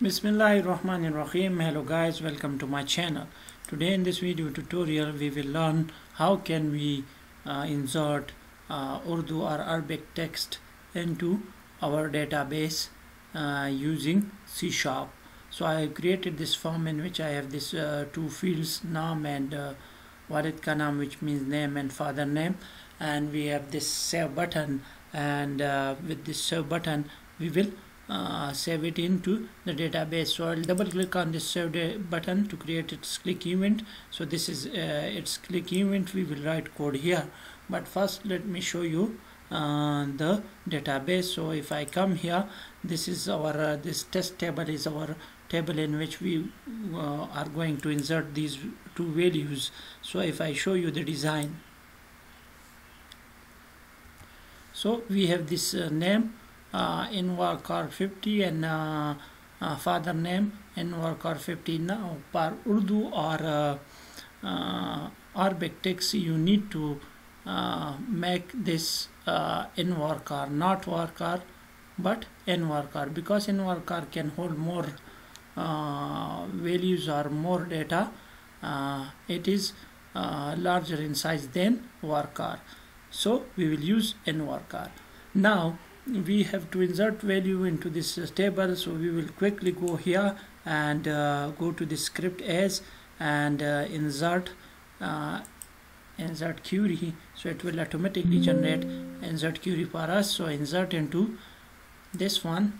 Bismillahirrahmanirrahim. Hello guys, welcome to my channel. Today in this video tutorial we will learn how can we insert Urdu or Arabic text into our database using C#. So I have created this form in which I have this two fields, naam and walid ka naam, which means name, and father name, and we have this save button, and with this save button we will save it into the database. So I'll double click on this save button to create its click event. So this is its click event. We will write code here, but first let me show you the database. So if I come here, this is our this test table is our table in which we are going to insert these two values. So if I show you the design, so we have this name nvarchar 50 and father name nvarchar 50. Now for Urdu or Arabic text, you need to make this nvarchar, not varchar but nvarchar, because nvarchar can hold more values or more data. It is larger in size than varchar, so we will use nvarchar. Now we have to insert value into this table, so we will quickly go here and go to the script as and insert query. So it will automatically generate insert query for us. So insert into this one,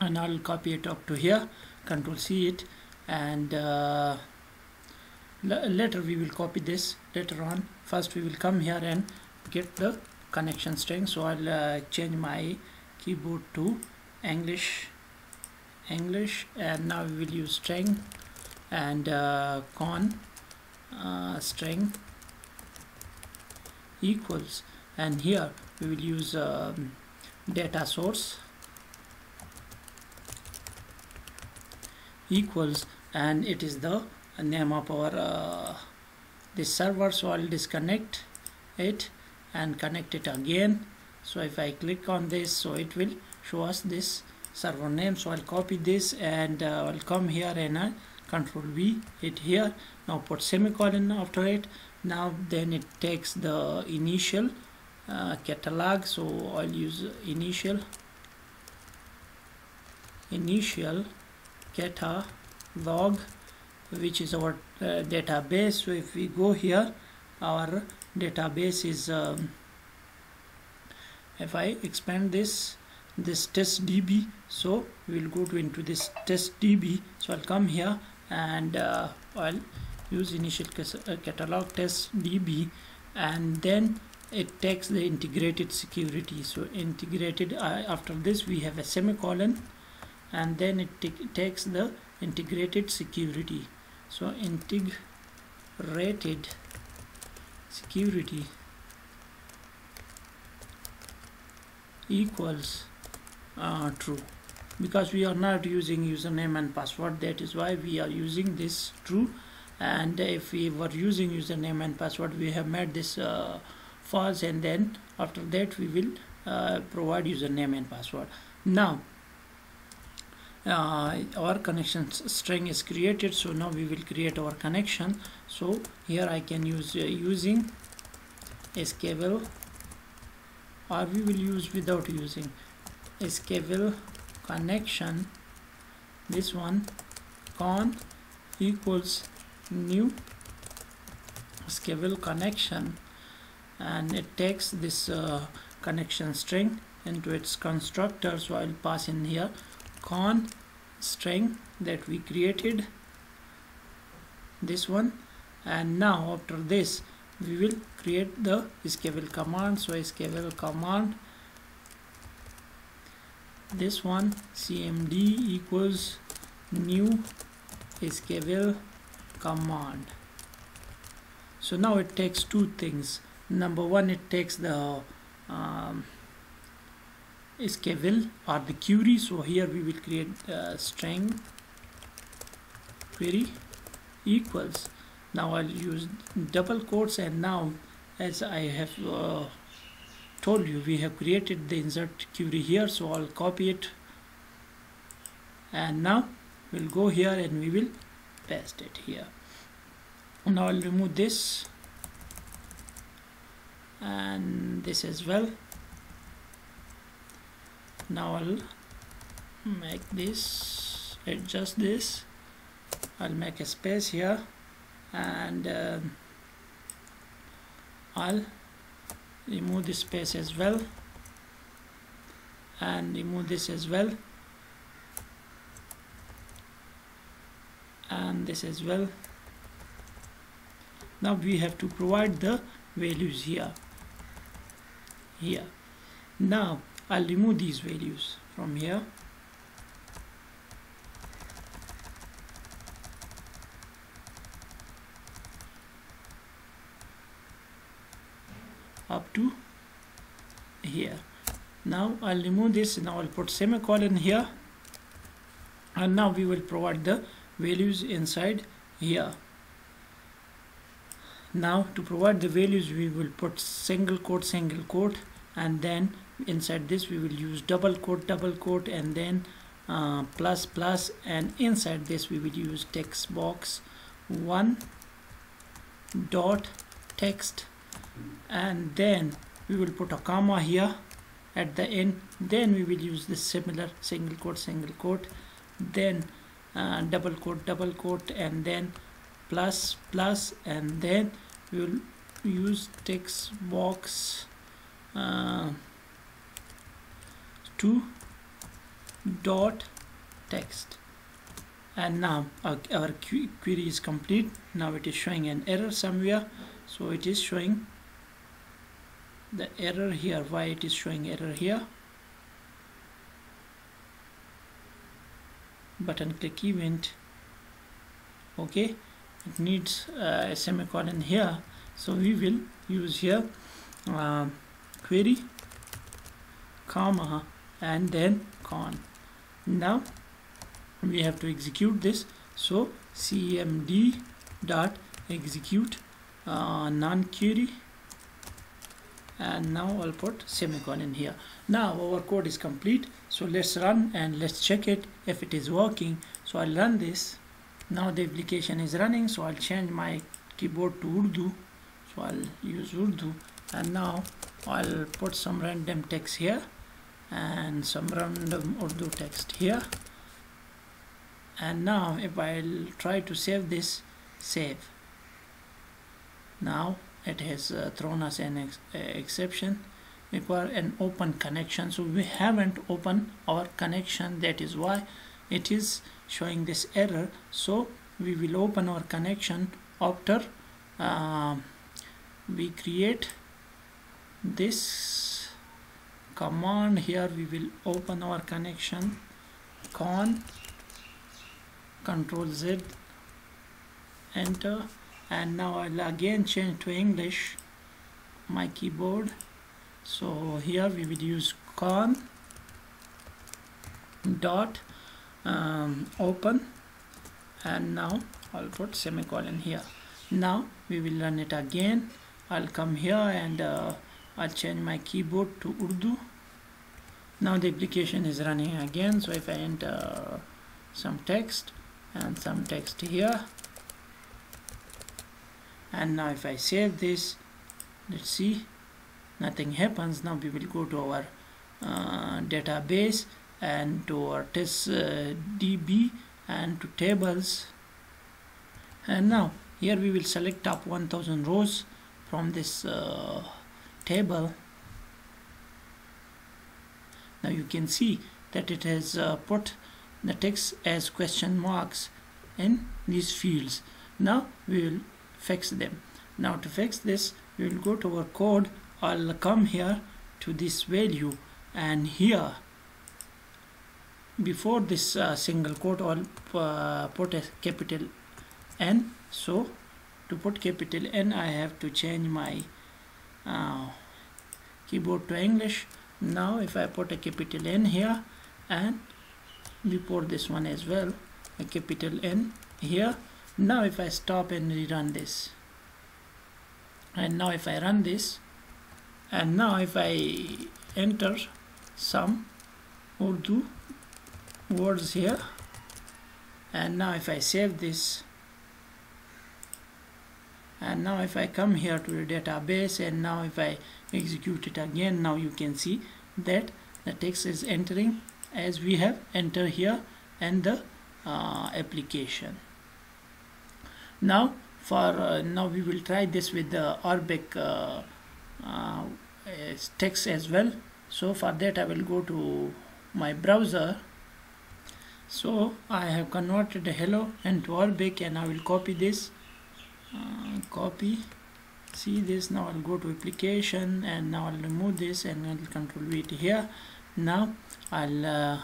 and I'll copy it up to here, Ctrl+C it, and later we will copy this later on. First we will come here and get the connection string. So I'll change my keyboard to English, and now we will use string and con string equals, and here we will use data source equals, and it is the name of our this server. So I'll disconnect it and connect it again. So if I click on this, so it will show us this server name. So I'll copy this and I'll come here and I Ctrl+V it here. Now put semicolon after it. Now then it takes the initial catalog. So I'll use initial catalog, which is our database. So if we go here, our database is if I expand this test DB, so we'll go to into this test DB. So I'll come here and I'll use initial catalog test DB, and then it takes the integrated security. So integrated, after this we have a semicolon, and then it takes the integrated security. So integrated security equals true, because we are not using username and password, that is why we are using this true. And if we were using username and password, we have made this false, and then after that we will provide username and password. Now our connection string is created, so now we will create our connection. So here I can use using SqlCommand, or we will use without using SqlConnection, this one, con equals new SqlConnection, and it takes this connection string into its constructor. So I'll pass in here con string that we created, this one, and now after this we will create the SqlCommand. So SqlCommand, this one, cmd equals new SqlCommand. So now it takes two things. Number one, it takes the SqlCommand or the query. So here we will create string query equals. Now I'll use double quotes, and now as I have told you, we have created the insert query here. So I'll copy it and now we'll go here and we will paste it here. Now I'll remove this and this as well. Now I'll make this, adjust this, I'll make a space here and I'll remove this space as well and remove this as well and this as well. Now we have to provide the values here. Now I'll remove these values from here up to here. Now I'll remove this. Now I'll put semicolon here and now we will provide the values inside here. Now to provide the values we will put single quote and then inside this we will use double quote and then plus plus, and inside this we will use text box 1.text and then we will put a comma here at the end. Then we will use the similar single quote then double quote and then plus plus, and then we will use text box 2.text and now our query is complete. Now it is showing an error somewhere, so it is showing the error here. Why it is showing error here? Button click event. Okay, it needs a semicolon here, so we will use here query comma and then con. Now we have to execute this, so cmd dot execute non query and now I'll put semicolon here. Now our code is complete, so let's run and let's check it if it is working. So I'll run this. Now the application is running, so I'll change my keyboard to Urdu, so I'll use Urdu and now I'll put some random text here and some random Urdu text here. And now if I'll try to save this, save, now it has thrown us an exception. Require an open connection, so we haven't opened our connection, that is why it is showing this error. So we will open our connection after we create this command here. We will open our connection con Ctrl Z, enter, and now I'll again change to English my keyboard. So here we will use con dot open and now I'll put semicolon here. Now we will run it again. I'll come here and I'll change my keyboard to Urdu. Now the application is running again, so if I enter some text here and now if I save this, let's see, nothing happens. Now we will go to our database and to our test DB and to tables, and now here we will select top 1000 rows from this table. Now you can see that it has put the text as question marks in these fields. Now we will fix them. Now to fix this we will go to our code. I'll come here to this value and here before this single quote I'll put a capital N. So to put capital N I have to change my keyboard to English. Now if I put a capital N here and before this one as well a capital N here. Now if I stop and rerun this, and now if I run this, and now if I enter some Urdu words here And now if I save this, and now if I come here to the database, and now if I execute it again, now you can see that the text is entering as we have entered here and the application. Now now we will try this with the Arabic text as well. So for that I will go to my browser. So I have converted hello into Arabic, and I will copy this. See this. Now I'll go to application, and now I'll remove this, and I'll control V here. Now I'll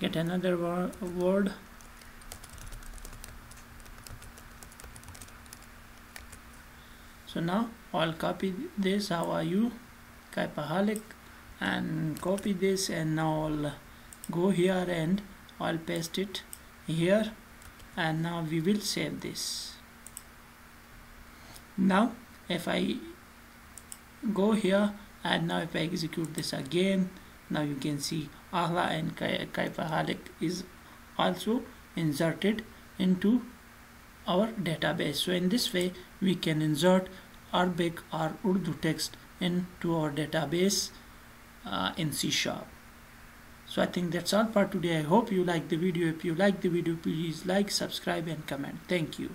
get another word. So now I'll copy this. How are you, Kaipahalik, and copy this, and now I'll go here and I'll paste it here, and now we will save this. Now if I go here, and now if I execute this again, now you can see Ahla and Kaipahalik is also inserted into our database. So in this way we can insert Arabic or Urdu text into our database in C#. So I think that's all for today. I hope you like the video. If you like the video, please like, subscribe and comment. Thank you.